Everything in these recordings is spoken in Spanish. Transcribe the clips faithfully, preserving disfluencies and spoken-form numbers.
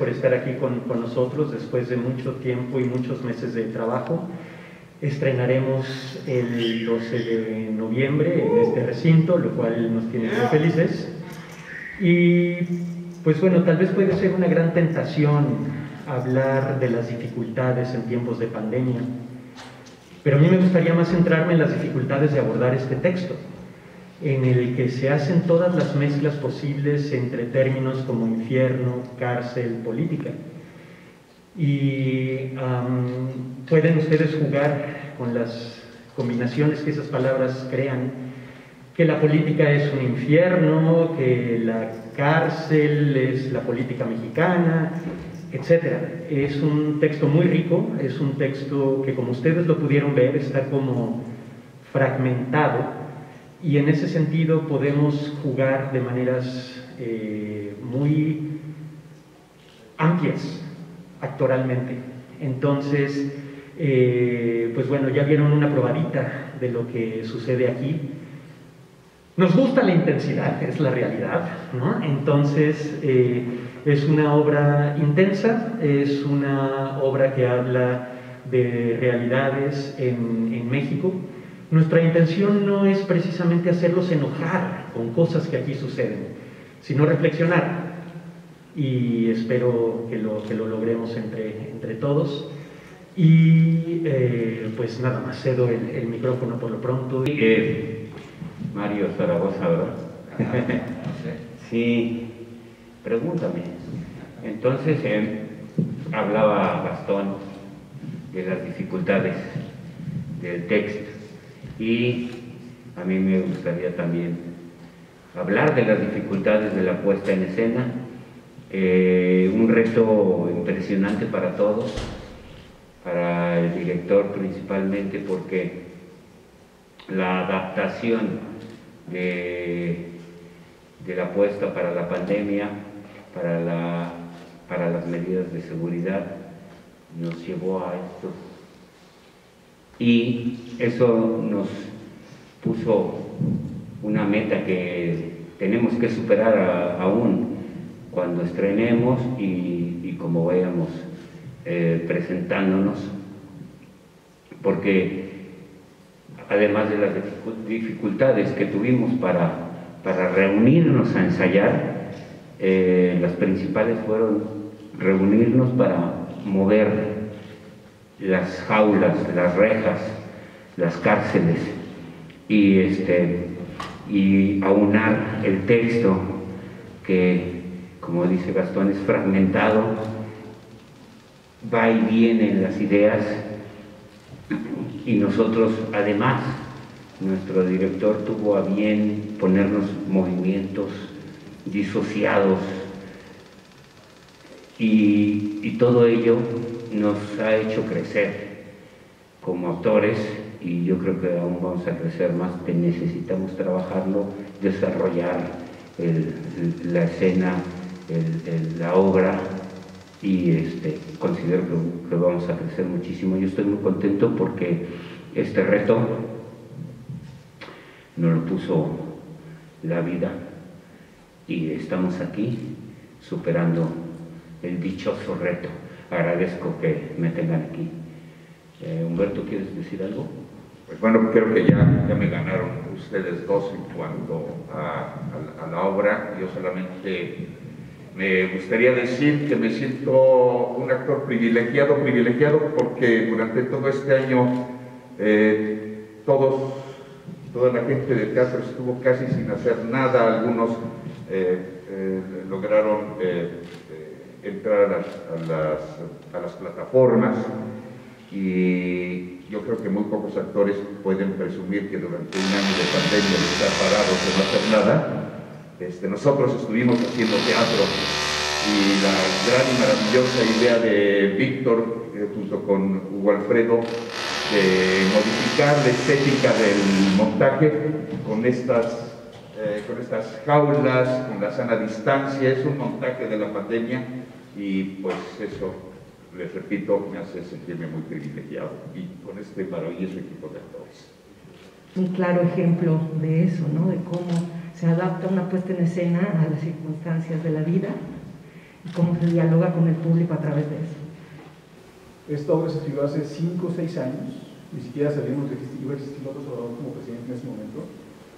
por estar aquí con, con nosotros después de mucho tiempo y muchos meses de trabajo. Estrenaremos el doce de noviembre en este recinto, lo cual nos tiene muy felices. Y pues bueno, tal vez puede ser una gran tentación hablar de las dificultades en tiempos de pandemia, pero a mí me gustaría más centrarme en las dificultades de abordar este texto, en el que se hacen todas las mezclas posibles entre términos como infierno, cárcel, política. Y um, pueden ustedes jugar con las combinaciones que esas palabras crean, que la política es un infierno, que la cárcel es la política mexicana, etcétera. Es un texto muy rico, es un texto que, como ustedes lo pudieron ver, está como fragmentado. Y en ese sentido podemos jugar de maneras eh, muy amplias actoralmente. Entonces, eh, pues bueno, ya vieron una probadita de lo que sucede aquí. Nos gusta la intensidad, es la realidad, ¿no? Entonces, eh, es una obra intensa, es una obra que habla de realidades en, en México. Nuestra intención no es precisamente hacerlos enojar con cosas que aquí suceden, sino reflexionar, y espero que lo, que lo logremos entre, entre todos. Y eh, pues nada más, cedo el, el micrófono por lo pronto. Eh, Mario Zaragoza, ¿verdad? Sí, pregúntame. Entonces, eh, hablaba Gastón de las dificultades del texto. Y a mí me gustaría también hablar de las dificultades de la puesta en escena, eh, un reto impresionante para todos, para el director principalmente, porque la adaptación de, de la puesta para la pandemia, para, la, para las medidas de seguridad, nos llevó a estos. Y eso nos puso una meta que tenemos que superar a, aún cuando estrenemos y, y como vayamos eh, presentándonos, porque además de las dificultades que tuvimos para, para reunirnos a ensayar, eh, las principales fueron reunirnos para mover las jaulas, las rejas, las cárceles, y, este, y aunar el texto que, como dice Gastón, es fragmentado, va y viene en las ideas, y nosotros además, nuestro director tuvo a bien ponernos movimientos disociados, y, y todo ello nos ha hecho crecer como autores, y yo creo que aún vamos a crecer más, que necesitamos trabajarlo, desarrollar el, el, la escena, el, el, la obra, y este, considero que, que vamos a crecer muchísimo. Yo estoy muy contento porque este reto nos lo puso la vida, y estamos aquí superando el dichoso reto. Agradezco que me tengan aquí. Eh, Humberto, ¿quieres decir algo? Pues bueno, creo que ya, ya me ganaron ustedes dos en cuanto a, a, a la obra. Yo solamente me gustaría decir que me siento un actor privilegiado, privilegiado porque durante todo este año eh, todos, toda la gente del teatro estuvo casi sin hacer nada. Algunos eh, eh, lograron Eh, entrar a las, a, las, a las plataformas, y yo creo que muy pocos actores pueden presumir que durante un año de pandemia estar parados de no hacer nada. Este, nosotros estuvimos haciendo teatro, y la gran y maravillosa idea de Víctor, eh, junto con Hugo Alfredo, de modificar la estética del montaje con estas Eh, con estas jaulas, con la sana distancia, es un montaje de la pandemia, y pues eso, les repito, me hace sentirme muy privilegiado, y con este maravilloso equipo de actores. Un claro ejemplo de eso, ¿no? De cómo se adapta una puesta en escena a las circunstancias de la vida, y cómo se dialoga con el público a través de eso. Esta obra se escribió hace cinco o seis años, ni siquiera sabíamos de que iba a existir López Obrador como presidente en ese momento.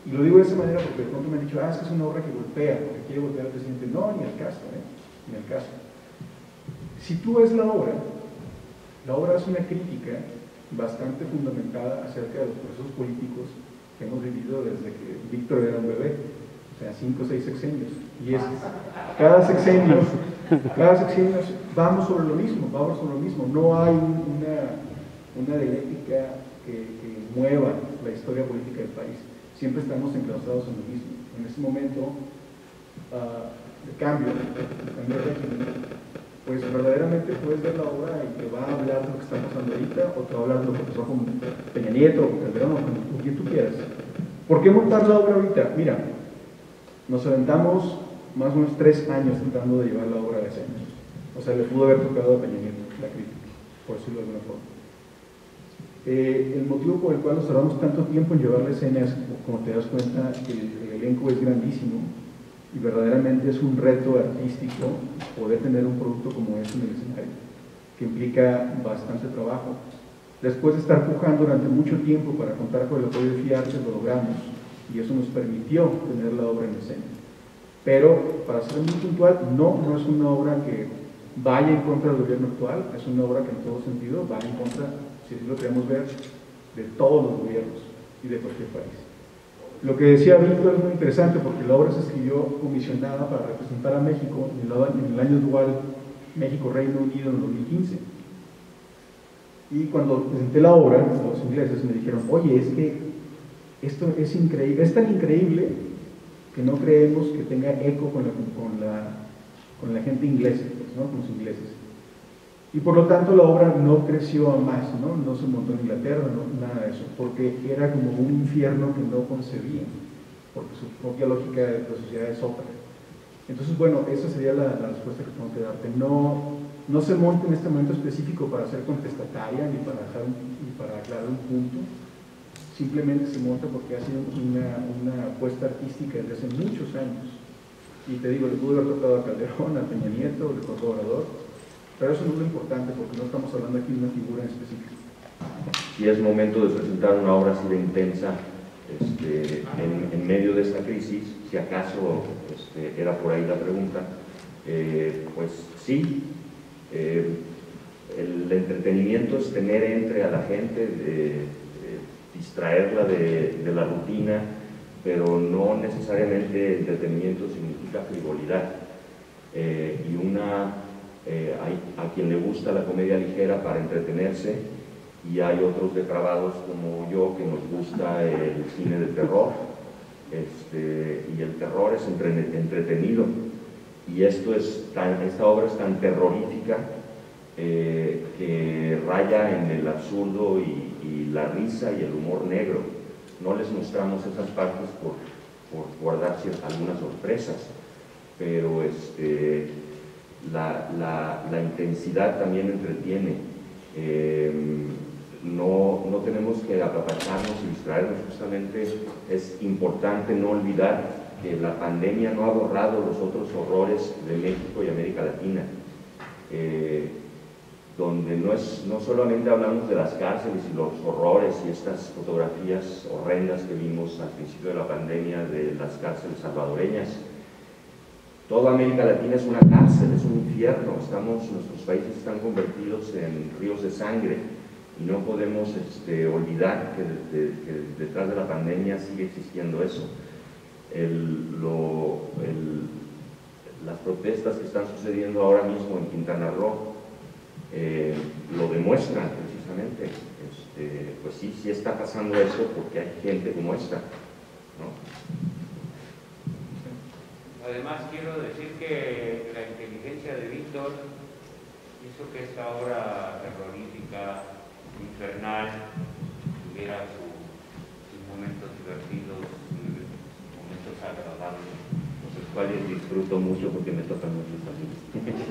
Y lo digo de esa manera porque de pronto me han dicho, ah, es que es una obra que golpea, porque quiere golpear al presidente. No, ni al caso, ¿eh? Ni al caso. Si tú ves la obra, la obra es una crítica bastante fundamentada acerca de los procesos políticos que hemos vivido desde que Víctor era un bebé, o sea, cinco o seis sexenios. Y es, cada sexenio, cada sexenio vamos sobre lo mismo, vamos sobre lo mismo. No hay una, una dialéctica que, que mueva la historia política del país. Siempre estamos enclaustrados en lo mismo. En ese momento uh, de cambio, de cambio de régimen, pues verdaderamente puedes ver la obra y te va a hablar de lo que está pasando ahorita, o te va a hablar de lo que pasó con Peña Nieto, o con Calderón, o con quien tú quieras. ¿Por qué montar la obra ahorita? Mira, nos aventamos más o menos tres años tratando de llevar la obra de escenas. O sea, le pudo haber tocado a Peña Nieto la crítica, por decirlo de alguna forma. Eh, el motivo por el cual nos tardamos tanto tiempo en llevar la escena es, como te das cuenta, que el, el elenco es grandísimo y verdaderamente es un reto artístico poder tener un producto como este en el escenario, que implica bastante trabajo. Después de estar pujando durante mucho tiempo para contar con el apoyo de Fiarte, lo logramos y eso nos permitió tener la obra en escena. Pero, para ser muy puntual, no, no es una obra que vaya en contra del gobierno actual, es una obra que en todo sentido va en contra, si así lo queremos ver, de todos los gobiernos y de cualquier país. Lo que decía Víctor es muy interesante porque la obra se escribió comisionada para representar a México en el año dual México-Reino Unido en dos mil quince. Y cuando presenté la obra, los ingleses me dijeron, oye, es que esto es increíble, es tan increíble que no creemos que tenga eco con la, con la, con la gente inglesa, pues, ¿no? Con los ingleses. Y por lo tanto la obra no creció a más, ¿no? No se montó en Inglaterra, ¿no? Nada de eso, porque era como un infierno que no concebían, porque su propia lógica de la sociedad es otra. Entonces, bueno, esa sería la, la respuesta que tengo que darte. No, no se monta en este momento específico para ser contestataria ni para, dejar, ni para aclarar un punto, simplemente se monta porque ha sido una, una apuesta artística desde hace muchos años. Y te digo, le pudo haber tocado a Calderón, a Peña Nieto, le tocó a Obrador. Pero eso no es lo importante porque no estamos hablando aquí de una figura en específico. Y es momento de presentar una obra así de intensa este, en, en medio de esta crisis, si acaso este, era por ahí la pregunta, eh, pues sí, eh, el entretenimiento es tener entre a la gente, de, de distraerla de, de la rutina, pero no necesariamente entretenimiento significa frivolidad eh, y una... Eh, hay a quien le gusta la comedia ligera para entretenerse y hay otros depravados como yo que nos gusta el cine de terror este, y el terror es entre, entretenido y esto es tan, esta obra es tan terrorífica eh, que raya en el absurdo y, y la risa y el humor negro. No les mostramos esas partes por, por guardar algunas sorpresas, pero este La, la, la intensidad también entretiene. Eh, no, no tenemos que apapacharnos y distraernos, justamente es importante no olvidar que la pandemia no ha borrado los otros horrores de México y América Latina, eh, donde no, es, no solamente hablamos de las cárceles y los horrores y estas fotografías horrendas que vimos al principio de la pandemia de las cárceles salvadoreñas. Toda América Latina es una cárcel, es un infierno, estamos, nuestros países están convertidos en ríos de sangre y no podemos este, olvidar que, de, de, que detrás de la pandemia sigue existiendo eso. El, lo, el, las protestas que están sucediendo ahora mismo en Quintana Roo eh, lo demuestran precisamente. Este, pues sí, sí está pasando eso porque hay gente como esta, ¿no? Además, quiero decir que la inteligencia de Víctor hizo que esta obra terrorífica, infernal, tuviera sus su momentos divertidos, sus momentos agradables, los cuales disfruto mucho porque me tocan mucho también.